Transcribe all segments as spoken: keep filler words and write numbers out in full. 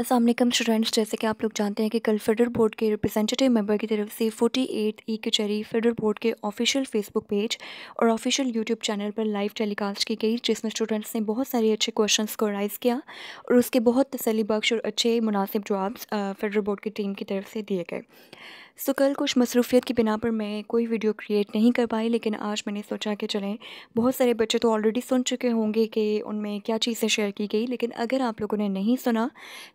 अस्सलाम वालेकुम स्टूडेंट्स, जैसे कि आप लोग जानते हैं कि कल फेडरल बोर्ड के रिप्रेजेंटेटिव मेंबर की तरफ से अड़तालीस ई कचहरी फेडरल बोर्ड के ऑफिशियल फेसबुक पेज और ऑफिशियल यूट्यूब चैनल पर लाइव टेलीकास्ट की गई, जिसमें स्टूडेंट्स ने बहुत सारे अच्छे क्वेश्चंस को राइज़ किया और उसके बहुत तसल्लीबख्श और अच्छे मुनासिब जवाब फेडरल बोर्ड की टीम की तरफ से दिए गए। सो कल कुछ मसरूफियत की बिना पर मैं कोई वीडियो क्रिएट नहीं कर पाई, लेकिन आज मैंने सोचा कि चलें, बहुत सारे बच्चे तो ऑलरेडी सुन चुके होंगे कि उनमें क्या चीज़ें शेयर की गई, लेकिन अगर आप लोगों ने नहीं सुना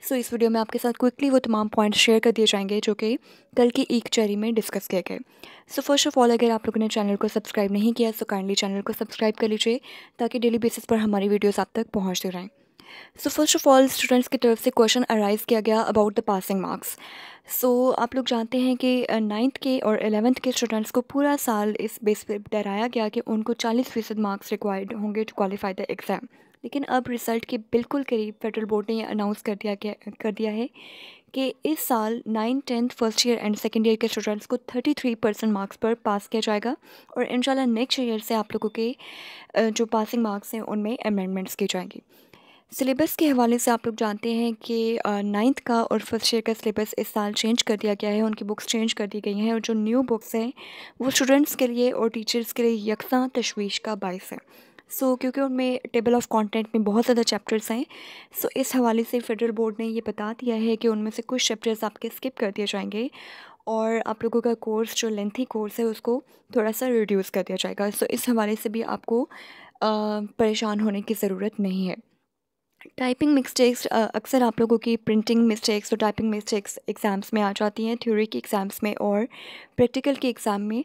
सो इस वीडियो में आपके साथ क्विकली वो तमाम पॉइंट्स शेयर कर दिए जाएंगे जो कि कल की ई कचहरी में डिस्कस किए गए। सो फर्स्ट ऑफ़ ऑल, अगर आप लोगों ने चैनल को सब्सक्राइब नहीं किया सो काइंडली चैनल को सब्सक्राइब कर लीजिए ताकि डेली बेसिस पर हमारी वीडियोज़ आप तक पहुँचते रहें। So first of all, students की तरफ से क्वेश्चन अराइज़ किया गया about the passing marks. So so, आप लोग जानते हैं कि नाइन्थ के और एलेवंथ के स्टूडेंट्स को पूरा साल इस बेस पर डराया गया कि उनको चालीस फ़ीसद मार्क्स रिक्वायर्ड होंगे टू क्वालिफाई द एग्ज़ाम, लेकिन अब रिज़ल्ट के बिल्कुल करीब फेडरल बोर्ड ने अनाउंस कर दिया कर दिया है कि इस साल nine tenth first year and second year के स्टूडेंट्स को तैंतीस परसेंट मार्क्स पर पास किया जाएगा और इंशाल्लाह नेक्स्ट ईयर से आप लोगों के जो पासिंग मार्क्स हैं उनमें अमेंडमेंट्स की जाएंगी। सिलेबस के हवाले से आप लोग जानते हैं कि नाइन्थ का और फर्स्ट ईयर का सिलेबस इस साल चेंज कर दिया गया है, उनकी बुक्स चेंज कर दी गई हैं और जो न्यू बुक्स हैं वो स्टूडेंट्स के लिए और टीचर्स के लिए यकसां तशवीश का बायस है। सो so, क्योंकि उनमें टेबल ऑफ कंटेंट में बहुत ज़्यादा चैप्टर्स हैं, सो so, इस हवाले से फेडरल बोर्ड ने ये बता दिया है कि उनमें से कुछ चैप्टर्स आपके स्किप कर दिए जाएंगे और आप लोगों का कोर्स जो लेंथी कोर्स है उसको थोड़ा सा रिड्यूस कर दिया जाएगा। सो so, इस हवाले से भी आपको परेशान होने की ज़रूरत नहीं है। टाइपिंग मिस्टेक्स अक्सर आप लोगों की प्रिंटिंग मिस्टेक्स और टाइपिंग मिस्टेक्स एग्ज़ाम्स में आ जाती हैं, थ्योरी के एग्ज़ाम्स में और प्रैक्टिकल के एग्ज़ाम में।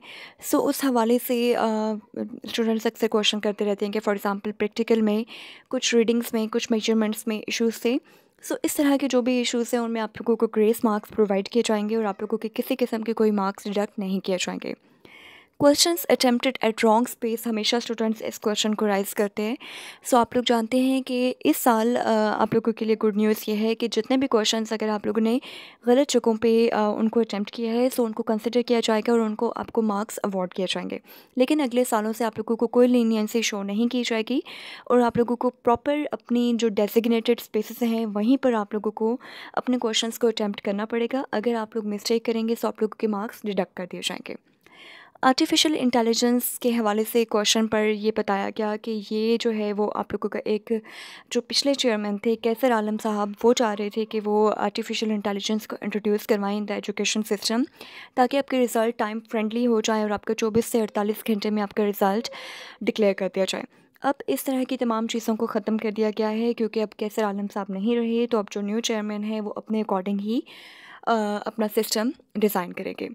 सो so, उस हवाले से स्टूडेंट्स uh, अक्सर क्वेश्चन करते रहते हैं कि फ़ॉर एग्ज़ाम्पल प्रैक्टिकल में कुछ रीडिंग्स में कुछ मेजरमेंट्स में इश्यूज़ थे। सो so, इस तरह के जो भी इश्यूज़ हैं उनमें आप लोगों को ग्रेस मार्क्स प्रोवाइड किए जाएंगे और आप लोगों के किसी किस्म के कोई मार्क्स डिडक्ट नहीं किए जाएंगे। Questions attempted at wrong space, हमेशा स्टूडेंट्स इस क्वेश्चन को राइज़ करते हैं। सो so, आप लोग जानते हैं कि इस साल आप लोगों के लिए गुड न्यूज़ ये है कि जितने भी क्वेश्चंस अगर आप लोगों ने गलत जगहों पे उनको अटैम्प्ट किया है सो so उनको कंसिडर किया जाएगा और उनको आपको मार्क्स अवार्ड किए जाएंगे, लेकिन अगले सालों से आप लोगों को कोई लीनियंसी शो नहीं की जाएगी और आप लोगों को प्रॉपर अपनी जो डेजिग्नेटेड स्पेसेस हैं वहीं पर आप लोगों को अपने क्वेश्चंस को अटैम्प्ट करना पड़ेगा। अगर आप लोग मिस्टेक करेंगे सो so आप लोगों के मार्क्स डिडक्ट कर दिए जाएंगे। आर्टिफिशियल इंटेलिजेंस के हवाले से क्वेश्चन पर ये बताया गया कि ये जो है वो आप लोगों का एक जो पिछले चेयरमैन थे कैसर आलम साहब, वो चाह रहे थे कि वो आर्टिफिशियल इंटेलिजेंस को इंट्रोड्यूस करवाएं इन द एजुकेशन सिस्टम ताकि आपके रिज़ल्ट टाइम फ्रेंडली हो जाए और आपका चौबीस से अड़तालीस घंटे में आपका रिज़ल्ट डिक्लेयर कर दिया जाए। अब इस तरह की तमाम चीज़ों को ख़त्म कर दिया गया है क्योंकि अब कैसर आलम साहब नहीं रहे, तो अब जो न्यू चेयरमैन है वो अपने अकॉर्डिंग ही आ, अपना सिस्टम डिज़ाइन करेंगे।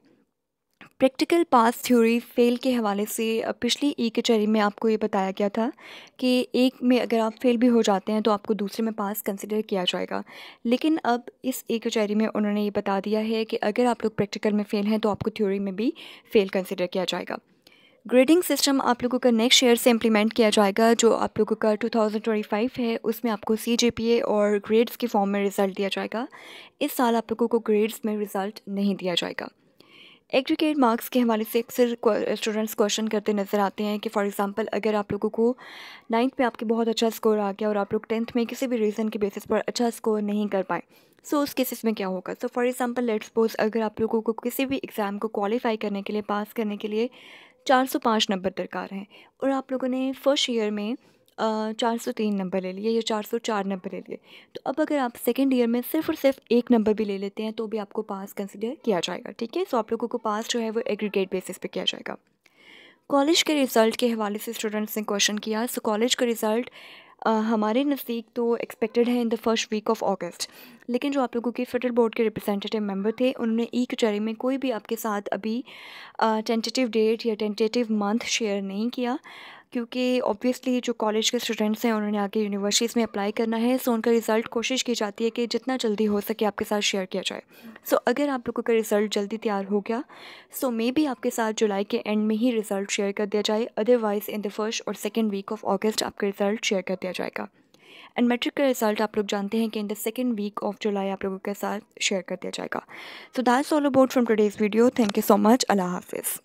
प्रैक्टिकल पास थ्योरी फ़ेल के हवाले से पिछली ई कचहरी में आपको ये बताया गया था कि एक में अगर आप फ़ेल भी हो जाते हैं तो आपको दूसरे में पास कंसिडर किया जाएगा, लेकिन अब इस ई कचहरी में उन्होंने ये बता दिया है कि अगर आप लोग प्रैक्टिकल में फ़ेल हैं तो आपको थ्योरी में भी फ़ेल कंसिडर किया जाएगा। ग्रेडिंग सिस्टम आप लोगों का नेक्स्ट ईयर से इम्प्लीमेंट किया जाएगा, जो आप लोगों का टू थाउजेंड ट्वेंटी फाइव है उसमें आपको सी जे पी ए और ग्रेड्स के फॉर्म में रिज़ल्ट दिया जाएगा। इस साल आप लोगों को ग्रेड्स में रिज़ल्ट नहीं दिया जाएगा। एग्रीगेट मार्क्स के हवाले से अक्सर स्टूडेंट्स क्वेश्चन करते नज़र आते हैं कि फॉर एग्जांपल अगर आप लोगों को नाइन्थ में आपके बहुत अच्छा स्कोर आ गया और आप लोग टेंथ में किसी भी रीज़न के बेसिस पर अच्छा स्कोर नहीं कर पाए सो so, उस केसेस में क्या होगा। So for example let's suppose अगर आप लोगों को किसी भी एग्ज़ाम को क्वालिफाई करने के लिए पास करने के लिए चार सौ पाँच नंबर दरकार हैं और आप लोगों ने फर्स्ट ईयर में चार सौ तीन नंबर ले लिए या चार सौ चार नंबर ले लिए, तो अब अगर आप सेकेंड ईयर में सिर्फ और सिर्फ एक नंबर भी ले लेते हैं तो भी आपको पास कंसिडर किया जाएगा। ठीक है, सो आप लोगों को पास जो है वो एग्रीगेट बेसिस पे किया जाएगा। कॉलेज के रिज़ल्ट के हवाले से स्टूडेंट्स ने क्वेश्चन किया। सो कॉलेज का रिज़ल्ट हमारे नज़दीक तो एक्सपेक्टेड है in the first week of August, लेकिन जो आप लोगों के फेडरल बोर्ड के रिप्रेजेंटेटिव मेंबर थे उन्होंने ई कचहरी में कोई भी आपके साथ अभी टेंटेटिव डेट या टेंटेटिव मंथ शेयर नहीं किया क्योंकि ऑब्वियसली जो कॉलेज के स्टूडेंट्स हैं उन्होंने आगे यूनिवर्सिटीज़ में अप्लाई करना है। सो उनका रिज़ल्ट कोशिश की जाती है कि जितना जल्दी हो सके आपके साथ शेयर किया जाए। सो अगर आप लोगों का रिज़ल्ट जल्दी तैयार हो गया सो मे बी आपके साथ जुलाई के एंड में ही रिज़ल्ट शेयर कर दिया जाए, अदरवाइज़ इन द फर्स्ट और सेकेंड वीक ऑफ ऑगस्ट आपका रिज़ल्ट शेयर कर दिया जाएगा। एंड मैट्रिक का रिज़ल्ट आप लोग जानते हैं कि in the second week of July आप लोगों के साथ शेयर कर दिया जाएगा। So that's all about from today's video. Thank you so much. अल्लाह हाफिज़।